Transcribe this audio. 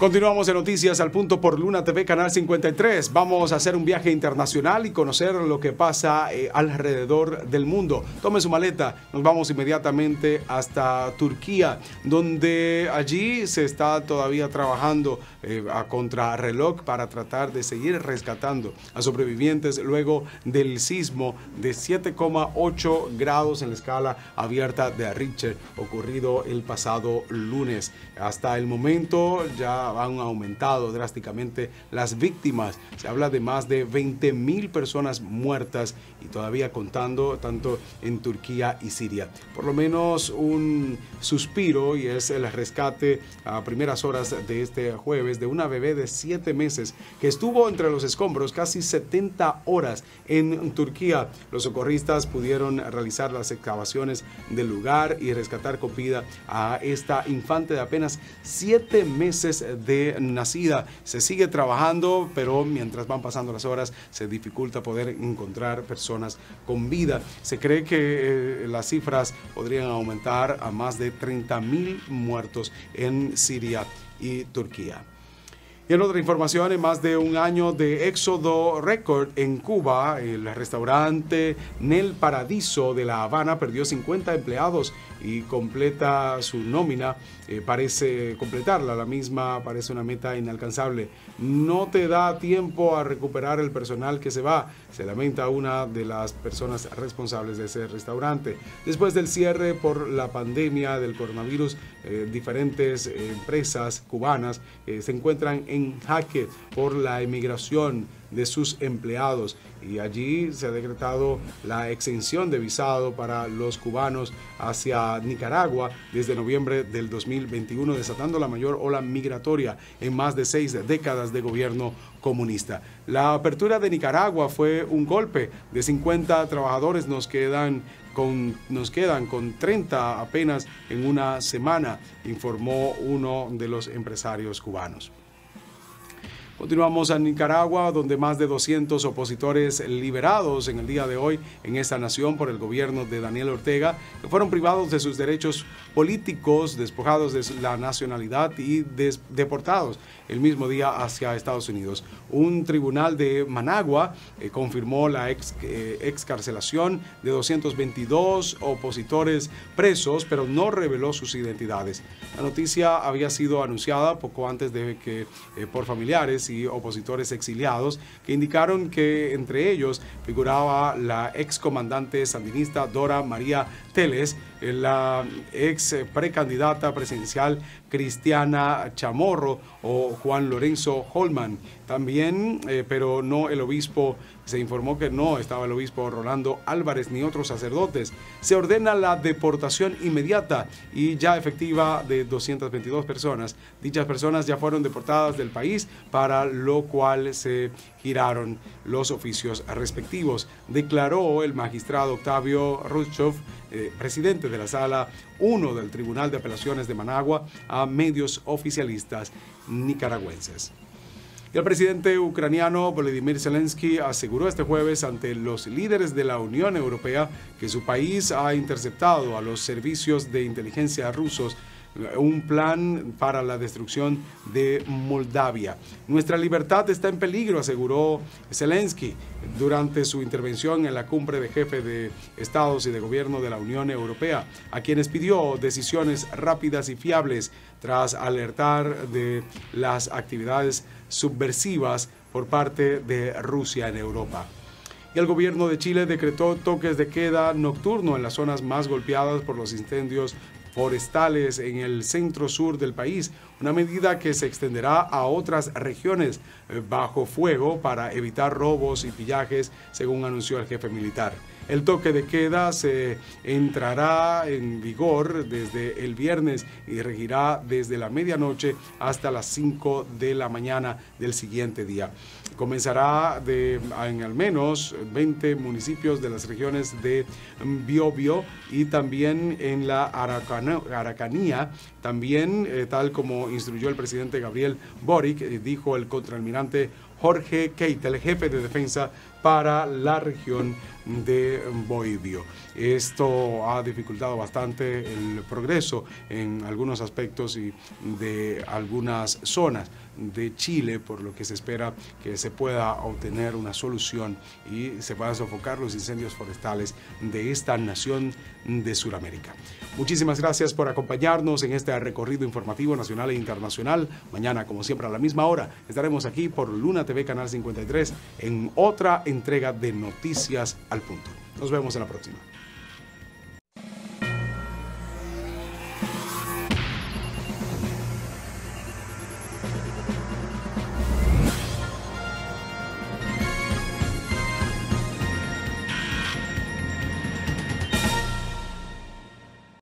Continuamos en Noticias al Punto por Luna TV Canal 53. Vamos a hacer un viaje internacional y conocer lo que pasa alrededor del mundo. Tome su maleta, nos vamos inmediatamente hasta Turquía, donde allí se está todavía trabajando a contrarreloj para tratar de seguir rescatando a sobrevivientes luego del sismo de 7,8 grados en la escala abierta de Richter, ocurrido el pasado lunes. Hasta el momento ya han aumentado drásticamente las víctimas. Se habla de más de 20.000 personas muertas y todavía contando tanto en Turquía y Siria. Por lo menos un suspiro, y es el rescate a primeras horas de este jueves de una bebé de 7 meses que estuvo entre los escombros casi 70 horas en Turquía. Los socorristas pudieron realizar las excavaciones del lugar y rescatar con vida a esta infante de apenas 7 meses de nacida. Se sigue trabajando, pero mientras van pasando las horas se dificulta poder encontrar personas con vida. Se cree que las cifras podrían aumentar a más de 30.000 muertos en Siria y Turquía. Y en otra información, en más de un año de éxodo récord en Cuba, el restaurante Nel Paradiso de La Habana perdió 50 empleados y completa su nómina. Parece completarla, la misma parece una meta inalcanzable. No te da tiempo a recuperar el personal que se va, se lamenta una de las personas responsables de ese restaurante. Después del cierre por la pandemia del coronavirus, diferentes empresas cubanas se encuentran en jaque por la emigración de sus empleados, y allí se ha decretado la exención de visado para los cubanos hacia Nicaragua desde noviembre del 2021, desatando la mayor ola migratoria en más de 6 décadas de gobierno comunista. La apertura de Nicaragua fue un golpe de 50 trabajadores, nos quedan con 30 apenas en una semana, informó uno de los empresarios cubanos. Continuamos a Nicaragua, donde más de 200 opositores liberados en el día de hoy en esta nación por el gobierno de Daniel Ortega, que fueron privados de sus derechos políticos, despojados de la nacionalidad y deportados el mismo día hacia Estados Unidos. Un tribunal de Managua confirmó la excarcelación de 222 opositores presos, pero no reveló sus identidades. La noticia había sido anunciada poco antes de que por familiares y opositores exiliados, que indicaron que entre ellos figuraba la excomandante sandinista Dora María Téllez, la ex precandidata presidencial Cristiana Chamorro o Juan Lorenzo Holman. También, pero no el obispo, se informó que no estaba el obispo Rolando Álvarez ni otros sacerdotes. Se ordena la deportación inmediata y ya efectiva de 222 personas. Dichas personas ya fueron deportadas del país, para lo cual se giraron los oficios respectivos, declaró el magistrado Octavio Rutschov, presidente de la Sala 1 del Tribunal de Apelaciones de Managua, a medios oficialistas nicaragüenses. Y el presidente ucraniano Volodymyr Zelensky aseguró este jueves ante los líderes de la Unión Europea que su país ha interceptado a los servicios de inteligencia rusos un plan para la destrucción de Moldavia. Nuestra libertad está en peligro, aseguró Zelensky durante su intervención en la cumbre de jefes de estados y de gobierno de la Unión Europea, a quienes pidió decisiones rápidas y fiables tras alertar de las actividades subversivas por parte de Rusia en Europa. Y el gobierno de Chile decretó toques de queda nocturno en las zonas más golpeadas por los incendios forestales en el centro sur del país, una medida que se extenderá a otras regiones bajo fuego para evitar robos y pillajes, según anunció el jefe militar. El toque de queda se entrará en vigor desde el viernes y regirá desde la medianoche hasta las 5 de la mañana del siguiente día. Comenzará en al menos 20 municipios de las regiones de Biobío y también en la Aracanía. También, tal como instruyó el presidente Gabriel Boric, dijo el contraalmirante Jorge Keitel, jefe de defensa para la región de Biobío. Esto ha dificultado bastante el progreso en algunos aspectos y de algunas zonas de Chile, por lo que se espera que se pueda obtener una solución y se puedan sofocar los incendios forestales de esta nación de Sudamérica. Muchísimas gracias por acompañarnos en este recorrido informativo nacional e internacional. Mañana, como siempre, a la misma hora, estaremos aquí por Luna TV Canal 53 en otra entrega de Noticias al Punto. Nos vemos en la próxima.